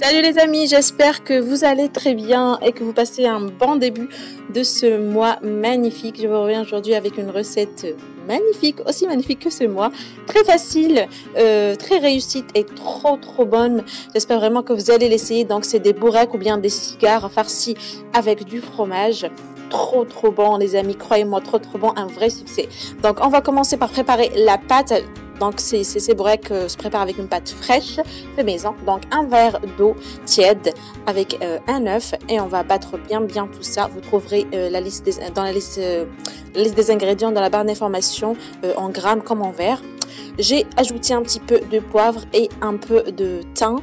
Salut les amis, j'espère que vous allez très bien et que vous passez un bon début de ce mois magnifique. Je vous reviens aujourd'hui avec une recette magnifique, aussi magnifique que ce mois, très facile, très réussite et trop bonne. J'espère vraiment que vous allez l'essayer. Donc c'est des bourek ou bien des cigares farcis avec du fromage. Trop bon les amis, croyez-moi, trop bon, un vrai succès. Donc on va commencer par préparer la pâte. Donc, ces bourek se préparent avec une pâte fraîche, fait maison. Donc, un verre d'eau tiède avec un œuf et on va battre bien tout ça. Vous trouverez la liste des ingrédients dans la barre d'information en grammes comme en verre. J'ai ajouté un petit peu de poivre et un peu de thym.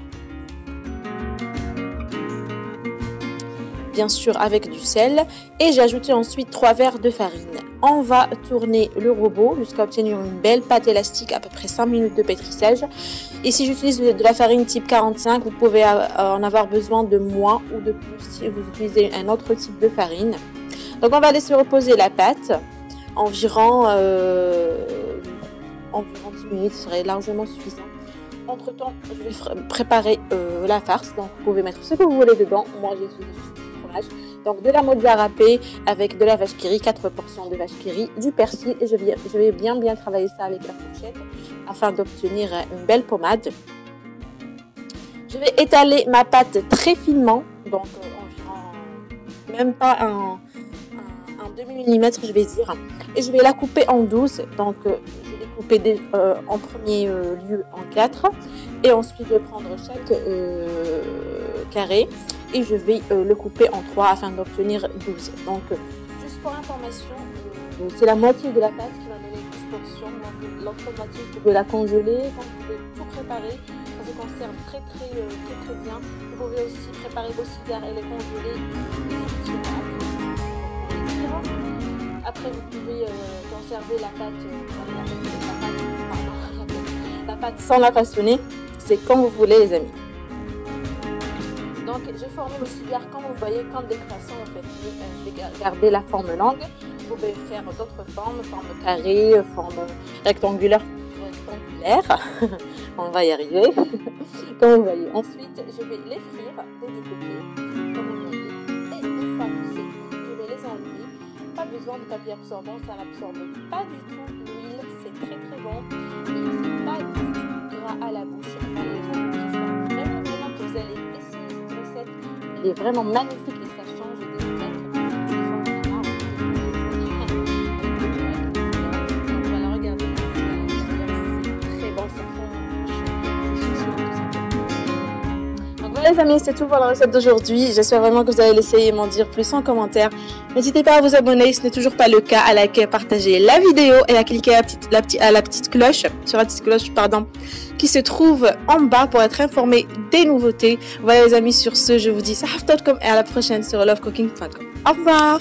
Bien sûr avec du sel, et j'ai ajouté ensuite 3 verres de farine. On va tourner le robot jusqu'à obtenir une belle pâte élastique, à peu près 5 minutes de pétrissage. Et si j'utilise de la farine type 45, vous pouvez en avoir besoin de moins ou de plus si vous utilisez un autre type de farine. Donc on va laisser reposer la pâte environ 10 minutes, ce serait largement suffisant. Entre temps, je vais préparer la farce, donc vous pouvez mettre ce que vous voulez dedans. Moi j'ai utilisé donc de la mozzarella râpée avec de la vache qui rit, 4% de vache qui rit, du persil, et je vais bien travailler ça avec la fourchette afin d'obtenir une belle pommade. Je vais étaler ma pâte très finement, donc environ même pas un demi-millimètre je vais dire, et je vais la couper en 12. Donc je vais couper en premier lieu en 4 et ensuite je vais prendre chaque carré et je vais le couper en 3 afin d'obtenir 12. Donc juste pour information, c'est la moitié de la pâte qui va donner une portion, donc l'autre moitié vous pouvez la congeler. Quand vous pouvez tout préparer, ça se conserve très bien. Vous pouvez aussi préparer vos cigares et les congeler. Après vous pouvez conserver la pâte sans la façonner, c'est comme vous voulez les amis. Donc j'ai formé le cigare comme vous voyez, comme des croissants en fait. Je vais garder la forme longue. Vous pouvez faire d'autres formes, forme carrée, forme rectangulaire. On va y arriver. Comme vous voyez. Ensuite, je vais les frire dès le côté, comme vous voyez. Et une fois que c'est fini, je vais les enlever. Pas besoin de papier absorbant, ça n'absorbe pas du tout l'huile. C'est très bon. Et c'est pas du tout gras à la bouche. Vraiment que vous allez . Il est vraiment magnifique et ça change des autres. Voilà, regardez, c'est très bon, ça. Donc voilà les amis, c'est tout pour la recette d'aujourd'hui. J'espère vraiment que vous allez l'essayer et m'en dire plus en commentaire. N'hésitez pas à vous abonner si ce n'est toujours pas le cas, à liker, à partager la vidéo et à cliquer sur la petite cloche qui se trouve en bas pour être informé des nouveautés. Voilà les amis, sur ce, je vous dis sahaftoutkom et à la prochaine sur lovecooking.com. Au revoir!